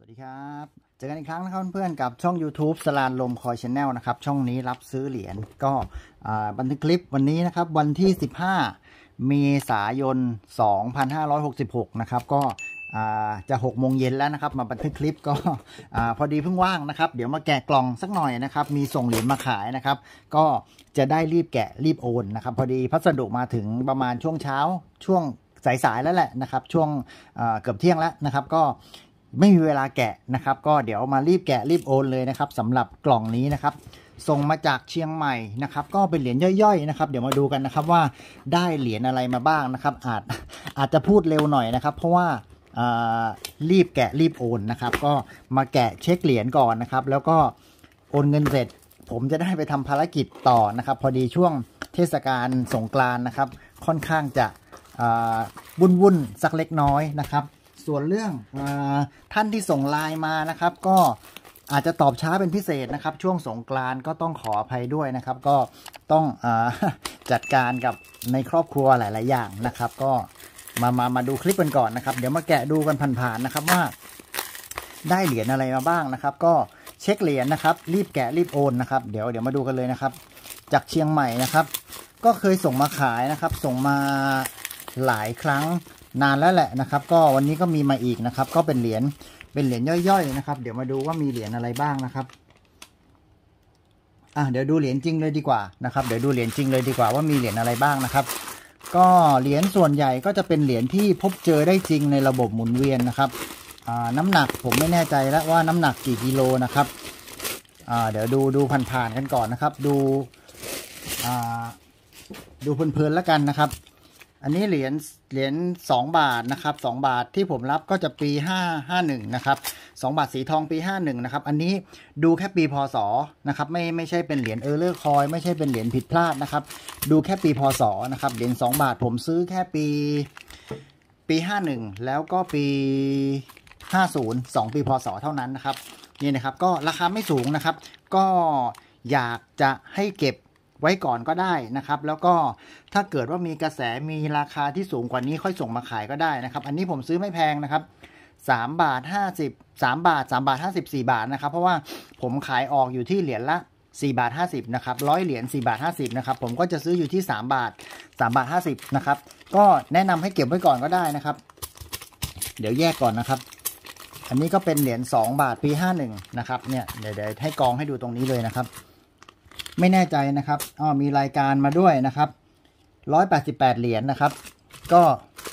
สวัสดีครับเจอกันอีกครั้งนะครับเพื่อนๆกับช่อง YouTube Saranrom Coin Channal นะครับช่องนี้รับซื้อเหรียญก็บันทึกคลิปวันนี้นะครับวันที่15เมษายน2566นะครับก็จะ6โมงเย็นแล้วนะครับมาบันทึกคลิปก็พอดีเพิ่งว่างนะครับเดี๋ยวมาแกะกล่องสักหน่อยนะครับมีส่งเหรียญมาขายนะครับก็จะได้รีบแกะรีบโอนนะครับพอดีพัสดุมาถึงประมาณช่วงเช้าช่วงสายๆแล้วแหละนะครับช่วงเกือบเที่ยงแล้วนะครับก็ไม่มีเวลาแกะนะครับก็เดี๋ยวมารีบแกะรีบโอนเลยนะครับสำหรับกล่องนี้นะครับส่งมาจากเชียงใหม่นะครับก็เป็นเหรียญย่อยๆนะครับเดี๋ยวมาดูกันนะครับว่าได้เหรียญอะไรมาบ้างนะครับอาจจะพูดเร็วหน่อยนะครับเพราะว่ารีบแกะรีบโอนนะครับก็มาแกะเช็คเหรียญก่อนนะครับแล้วก็โอนเงินเสร็จผมจะได้ไปทำภารกิจต่อนะครับพอดีช่วงเทศกาลสงกรานต์นะครับค่อนข้างจะวุ่นสักเล็กน้อยนะครับส่วนเรื่องท่านที่ส่งไลน์มานะครับก็อาจจะตอบช้าเป็นพิเศษนะครับช่วงสงกรานต์ก็ต้องขออภัยด้วยนะครับก็ต้องจัดการกับในครอบครัวหลายๆอย่างนะครับก็มาดูคลิปกันก่อนนะครับเดี๋ยวมาแกะดูกันผ่านๆนะครับว่าได้เหรียญอะไรมาบ้างนะครับก็เช็คเหรียญนะครับรีบแกะรีบโอนนะครับเดี๋ยวมาดูกันเลยนะครับจากเชียงใหม่นะครับก็เคยส่งมาขายนะครับส่งมาหลายครั้งนานแล้วแหละนะครับก็วันนี้ก็มีมาอีกนะครับก็เป็นเหรียญย่อยๆนะครับเดี๋ยวมาดูว่ามีเหรียญอะไรบ้างนะครับเดี๋ยวดูเหรียญจริงเลยดีกว่านะครับเดี๋ยวดูเหรียญจริงเลยดีกว่าว่ามีเหรียญอะไรบ้างนะครับก็เหรียญส่วนใหญ่ก็จะเป็นเหรียญที่พบเจอได้จริงในระบบหมุนเวียนนะครับน้ำหนักผมไม่แน่ใจแล้วว่าน้ำหนักกี่กิโลนะครับเดี๋ยวดูผ่านๆกันก่อนนะครับดูเพลินๆแล้วกันนะครับอันนี้เหรียญ2บาทนะครับ2บาทที่ผมรับก็จะปี551นะครับ2บาทสีทองปี51นะครับอันนี้ดูแค่ปีพ.ศ.นะครับไม่ใช่เป็นเหรียญError Coinไม่ใช่เป็นเหรียญผิดพลาดนะครับดูแค่ปีพ.ศ.นะครับเหรียญ2บาทผมซื้อแค่ปี51แล้วก็ปี50 2ปีพ.ศ.เท่านั้นนะครับนี่นะครับก็ราคาไม่สูงนะครับก็อยากจะให้เก็บไว้ก่อนก็ได้นะครับแล้วก็ถ้าเกิดว่ามีกระแสมีราคาที่สูงกว่านี้ค่อยส่งมาขายก็ได้นะครับอันนี้ผมซื้อไม่แพงนะครับ3.50 3.54 บาทนะครับเพราะว่าผมขายออกอยู่ที่เหรียญละ4.50 บาทนะครับ100เหรียญ4.50 บาทนะครับผมก็จะซื้ออยู่ที่3.50 บาทนะครับก็แนะนำให้เก็บไว้ก่อนก็ได้นะครับเดี๋ยวแยกก่อนนะครับอันนี้ก็เป็นเหรียญ2บาทปี51นะครับเนี่ยเดี๋ยวให้กองให้ดูตรงนี้เลยนะครับไม่แน่ใจนะครับมีรายการมาด้วยนะครับ188เหรียญนะครับ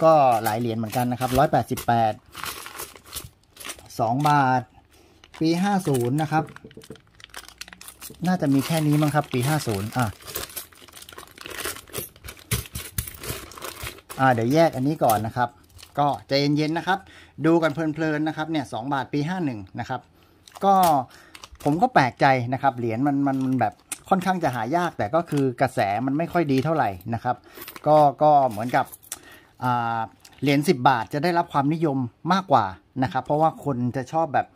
ก็หลายเหรียญเหมือนกันนะครับ188 2บาทปี50นะครับน่าจะมีแค่นี้มั้งครับปี50เดี๋ยวแยกอันนี้ก่อนนะครับก็ใจเย็นๆนะครับดูกันเพลินๆนะครับเนี่ย2บาทปี51นะครับก็ผมก็แปลกใจนะครับเหรียญมันแบบค่อนข้างจะหายากแต่ก็คือกระแสมันไม่ค่อยดีเท่าไหร่นะครับก็เหมือนกับเหรียญ10บาทจะได้รับความนิยมมากกว่านะครับเพราะว่าคนจะชอบแบบ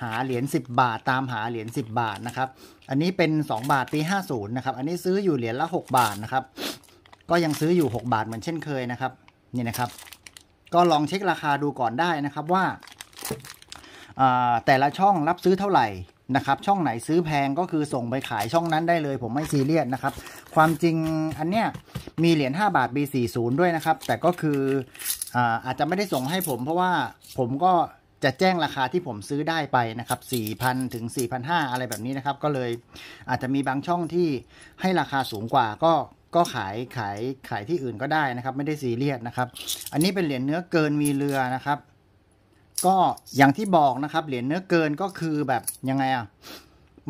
หาเหรียญ10บาทตามหาเหรียญ10บาทนะครับอันนี้เป็น2บาทปี50นะครับอันนี้ซื้ออยู่เหรียญละ6บาทนะครับก็ยังซื้ออยู่6บาทเหมือนเช่นเคยนะครับนี่นะครับก็ลองเช็คราคาดูก่อนได้นะครับว่าแต่ละช่องรับซื้อเท่าไหร่นะครับช่องไหนซื้อแพงก็คือส่งไปขายช่องนั้นได้เลยผมไม่ซีเรียสนะครับความจริงอันเนี้ยมีเหรียญ5บาทปี40ด้วยนะครับแต่ก็คืออาจจะไม่ได้ส่งให้ผมเพราะว่าผมก็จะแจ้งราคาที่ผมซื้อได้ไปนะครับ 4,000 ถึง 4,500 อะไรแบบนี้นะครับก็เลยอาจจะมีบางช่องที่ให้ราคาสูงกว่าก็ขายที่อื่นก็ได้นะครับไม่ได้ซีเรียสนะครับอันนี้เป็นเหรียญเนื้อเกินมีเรือนะครับก็อย่างที่บอกนะครับเหรียญเนื้อเกินก็คือแบบยังไง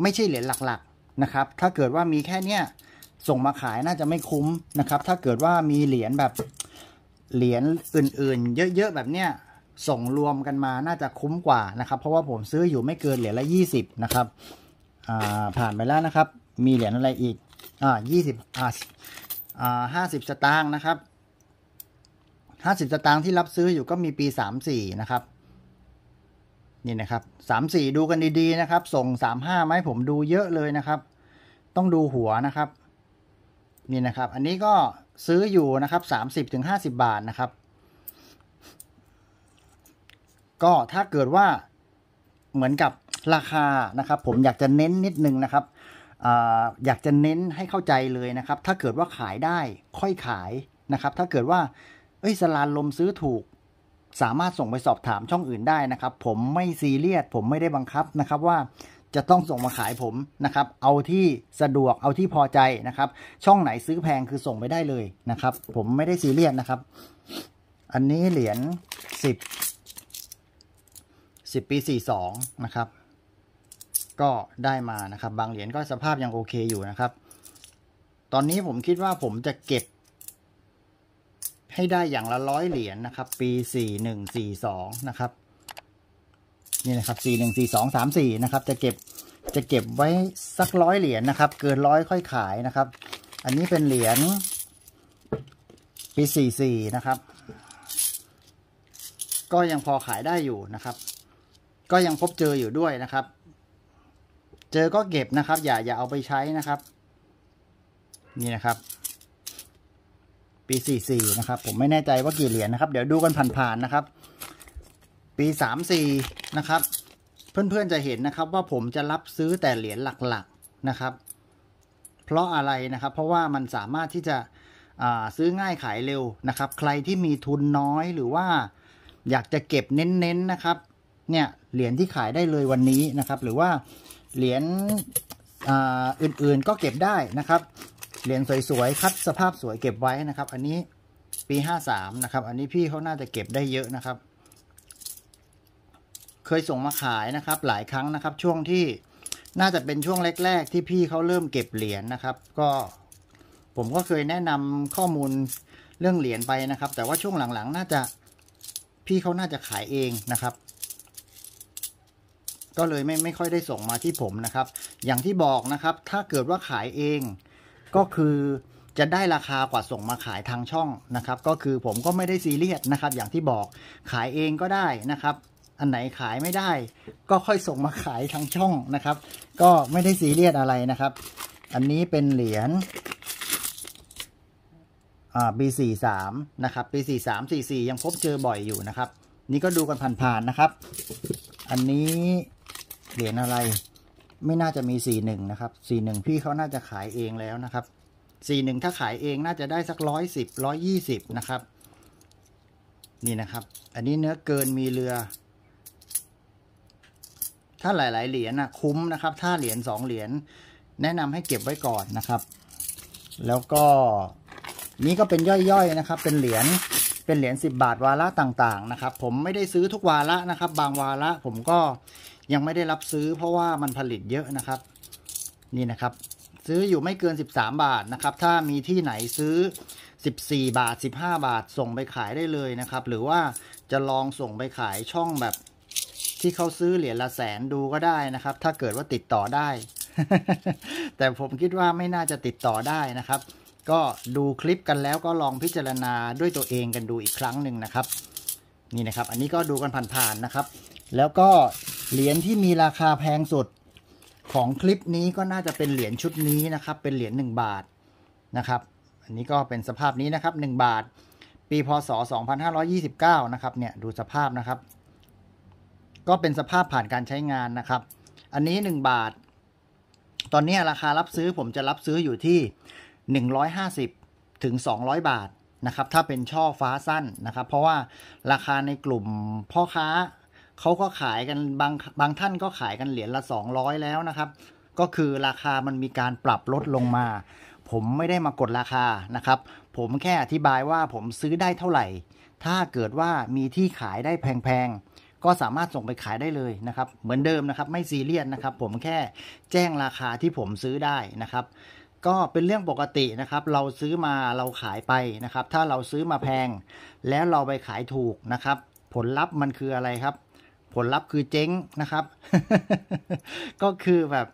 ไม่ใช่เหรียญหลักๆนะครับถ้าเกิดว่ามีแค่เนี้ยส่งมาขายน่าจะไม่คุ้มนะครับถ้าเกิดว่ามีเหรียญแบบเหรียญอื่นๆเยอะๆแบบเนี้ยส่งรวมกันมาน่าจะคุ้มกว่านะครับเพราะว่าผมซื้ออยู่ไม่เกินเหรียญละ20นะครับผ่านไปแล้วนะครับมีเหรียญอะไรอีก50สตางค์นะครับ50สตางค์ที่รับซื้ออยู่ก็มีปี34นะครับนี่นะครับ34ดูกันดีๆนะครับส่ง35ไหมผมดูเยอะเลยนะครับต้องดูหัวนะครับนี่นะครับอันนี้ก็ซื้ออยู่นะครับ30ถึง50 บาทนะครับก็ถ้าเกิดว่า เหมือนกับราคานะครับผมอยากจะเน้นนิดนึงนะครับอยากจะเน้นให้เข้าใจเลยนะครับถ้าเกิดว่าขายได้ค่อยขายนะครับถ้าเกิดว่าสลานลมซื้อถูกสามารถส่งไปสอบถามช่องอื่นได้นะครับผมไม่ซีเรียสผมไม่ได้บังคับนะครับว่าจะต้องส่งมาขายผมนะครับเอาที่สะดวกเอาที่พอใจนะครับช่องไหนซื้อแพงคือส่งไปได้เลยนะครับผมไม่ได้ซีเรียสนะครับอันนี้เหรียญ10ปี42นะครับก็ได้มานะครับบางเหรียญก็สภาพยังโอเคอยู่นะครับตอนนี้ผมคิดว่าผมจะเก็บให้ได้อย่างละ100เหรียญนะครับปี4142นะครับนี่นะครับ414234นะครับจะเก็บไว้สัก100เหรียญนะครับเกิน100ค่อยขายนะครับอันนี้เป็นเหรียญปี44นะครับก็ยังพอขายได้อยู่นะครับก็ยังพบเจออยู่ด้วยนะครับเจอก็เก็บนะครับอย่าเอาไปใช้นะครับนี่นะครับปี44นะครับผมไม่แน่ใจว่ากี่เหรียญนะครับเดี๋ยวดูกันผ่านๆนะครับปี34นะครับเพื่อนๆจะเห็นนะครับว่าผมจะรับซื้อแต่เหรียญหลักๆนะครับเพราะอะไรนะครับเพราะว่ามันสามารถที่จะซื้อง่ายขายเร็วนะครับใครที่มีทุนน้อยหรือว่าอยากจะเก็บเน้นๆนะครับเนี่ยเหรียญที่ขายได้เลยวันนี้นะครับหรือว่าเหรียญอื่นๆก็เก็บได้นะครับเหรียญสวยๆคัดสภาพสวยเก็บไว้นะครับอันนี้ปี53นะครับอันนี้พี่เขาน่าจะเก็บได้เยอะนะครับเคยส่งมาขายนะครับหลายครั้งนะครับช่วงที่น่าจะเป็นช่วงแรกๆที่พี่เขาเริ่มเก็บเหรียญนะครับก็ผมก็เคยแนะนำข้อมูลเรื่องเหรียญไปนะครับแต่ว่าช่วงหลังๆน่าจะพี่เขาน่าจะขายเองนะครับก็เลยไม่ค่อยได้ส่งมาที่ผมนะครับอย่างที่บอกนะครับถ้าเกิดว่าขายเองก็คือจะได้ราคากว่าส่งมาขายทางช่องนะครับก็คือผมก็ไม่ได้ซีเรียสนะครับอย่างที่บอกขายเองก็ได้นะครับอันไหนขายไม่ได้ก็ค่อยส่งมาขายทางช่องนะครับก็ไม่ได้ซีเรียสอะไรนะครับอันนี้เป็นเหรียญปี43นะครับปี4344ยังพบเจอบ่อยอยู่นะครับนี่ก็ดูกันผ่านๆนะครับอันนี้เหรียญอะไรไม่น่าจะมี41นะครับ41พี่เขาน่าจะขายเองแล้วนะครับ41ถ้าขายเองน่าจะได้สัก110 120นะครับนี่นะครับอันนี้เนื้อเกินมีเรือถ้าหลายๆเหรียญนะคุ้มนะครับถ้าเหรียญ2เหรียญแนะนำให้เก็บไว้ก่อนนะครับแล้วก็นี้ก็เป็นย่อยๆนะครับเป็นเหรียญ10บาทวาระต่างๆนะครับผมไม่ได้ซื้อทุกวาระนะครับบางวาระผมก็ยังไม่ได้รับซื้อเพราะว่ามันผลิตเยอะนะครับนี่นะครับซื้ออยู่ไม่เกิน13บาทนะครับถ้ามีที่ไหนซื้อ14บาท15บาทส่งไปขายได้เลยนะครับหรือว่าจะลองส่งไปขายช่องแบบที่เขาซื้อเหรียญละแสนดูก็ได้นะครับถ้าเกิดว่าติดต่อได้ แต่ผมคิดว่าไม่น่าจะติดต่อได้นะครับก็ดูคลิปกันแล้วก็ลองพิจารณาด้วยตัวเองกันดูอีกครั้งหนึ่งนะครับนี่นะครับอันนี้ก็ดูกันผ่านๆนะครับแล้วก็เหรียญที่มีราคาแพงสุดของคลิปนี้ก็น่าจะเป็นเหรียญชุดนี้นะครับเป็นเหรียญ1บาทนะครับอันนี้ก็เป็นสภาพนี้นะครับ1บาทปีพศ2529นะครับเนี่ยดูสภาพนะครับก็เป็นสภาพผ่านการใช้งานนะครับอันนี้1บาทตอนนี้ราคารับซื้อผมจะรับซื้ออยู่ที่150ถึง200บาทนะครับถ้าเป็นช่อฟ้าสั้นนะครับเพราะว่าราคาในกลุ่มพ่อค้าเขาก็ขายกันบางท่านก็ขายกันเหรียญละ200แล้วนะครับก็คือราคามันมีการปรับลดลงมาผมไม่ได้มากดราคานะครับผมแค่อธิบายว่าผมซื้อได้เท่าไหร่ถ้าเกิดว่ามีที่ขายได้แพงๆก็สามารถส่งไปขายได้เลยนะครับเหมือนเดิมนะครับไม่ซีเรียสนะครับผมแค่แจ้งราคาที่ผมซื้อได้นะครับก็เป็นเรื่องปกตินะครับเราซื้อมาเราขายไปนะครับถ้าเราซื้อมาแพงแล้วเราไปขายถูกนะครับผลลัพธ์มันคืออะไรครับผลลัพธ์คือเจ๊งนะครับ ก็คือแบบ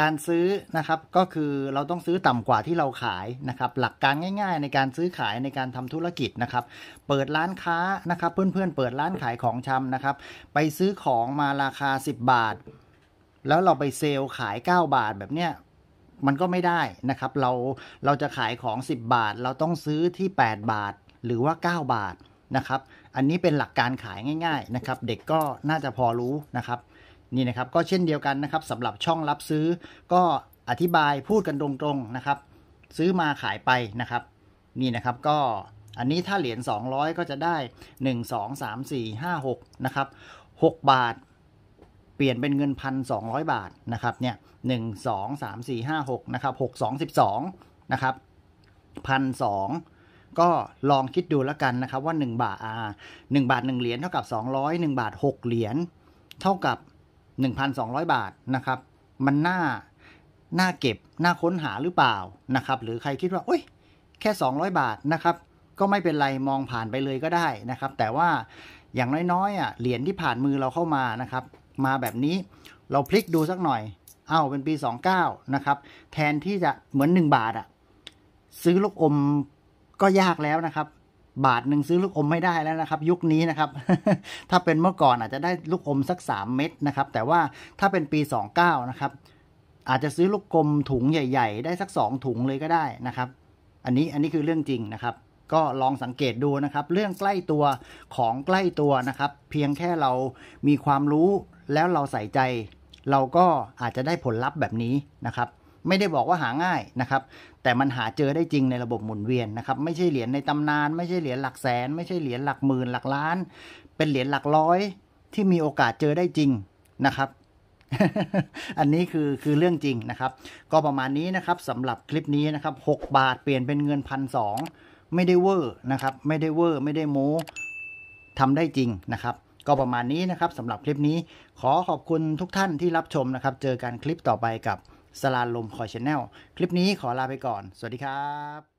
การซื้อนะครับก็คือเราต้องซื้อต่ำกว่าที่เราขายนะครับหลักการง่ายๆในการซื้อขายในการทำธุรกิจนะครับเปิดร้านค้านะครับเพื่อนๆเปิดร้านขายของชำนะครับไปซื้อของมาราคา10บาทแล้วเราไปเซลขาย9บาทแบบเนี้ยมันก็ไม่ได้นะครับเราจะขายของ10บาทเราต้องซื้อที่8บาทหรือว่า9บาทนะครับ อันนี้เป็นหลักการขายง่ายๆนะครับเด็กก็น่าจะพอรู้นะครับนี่นะครับก็เช่นเดียวกันนะครับสำหรับช่องรับซื้อก็อธิบายพูดกันตรงๆนะครับซื้อมาขายไปนะครับนี่นะครับก็อันนี้ถ้าเหรียญ200ก็จะได้1 2 3 4 5 6นะครับ6บาทเปลี่ยนเป็นเงิน 1,200 บาทนะครับเนี่ย1 2 3 4 5 6นะครับ6 2 12นะครับ 1,200 ก็ลองคิดดูแล้วกันนะครับว่า1บาท1 เหรียญเท่ากับ200 1บาท6เหรียญเท่ากับ 1,200 บาทนะครับมันน่าเก็บน่าค้นหาหรือเปล่านะครับหรือใครคิดว่าโอ๊ยแค่200บาทนะครับก็ไม่เป็นไรมองผ่านไปเลยก็ได้นะครับแต่ว่าอย่างน้อยๆอ่ะเหรียญที่ผ่านมือเราเข้ามานะครับมาแบบนี้เราพลิกดูสักหน่อยเอ้าเป็นปี29นะครับแทนที่จะเหมือน1บาทอ่ะซื้อลูกอมก็ยากแล้วนะครับบาทหนึ่งซื้อลูกอมไม่ได้แล้วนะครับยุคนี้นะครับ ถ้าเป็นเมื่อก่อนอาจจะได้ลูกอมสัก3เม็ดนะครับแต่ว่าถ้าเป็นปี29นะครับอาจจะซื้อลูกกลมถุงใหญ่ๆได้สัก2ถุงเลยก็ได้นะครับอันนี้คือเรื่องจริงนะครับก็ลองสังเกตดูนะครับเรื่องใกล้ตัวของใกล้ตัวนะครับเพียงแค่เรามีความรู้แล้วเราใส่ใจเราก็อาจจะได้ผลลัพธ์แบบนี้นะครับไม่ได้บอกว่าหาง่ายนะครับแต่มันหาเจอได้จริงในระบบหมุนเวียนนะครับไม่ใช่เหรียญในตำนานไม่ใช่เหรียญหลักแสนไม่ใช่เหรียญหลักหมื่นหลักล้านเป็นเหรียญหลักร้อยที่มีโอกาสเจอได้จริงนะครับอันนี้คือเรื่องจริงนะครับก็ประมาณนี้นะครับสำหรับคลิปนี้นะครับ6บาทเปลี่ยนเป็นเงิน 1,200 ไม่ได้เวอร์นะครับไม่ได้เวอร์ไม่ได้โม้ทำได้จริงนะครับก็ประมาณนี้นะครับสำหรับคลิปนี้ขอบคุณทุกท่านที่รับชมนะครับเจอกันคลิปต่อไปกับSaranrom Coin Channel คลิปนี้ขอลาไปก่อนสวัสดีครับ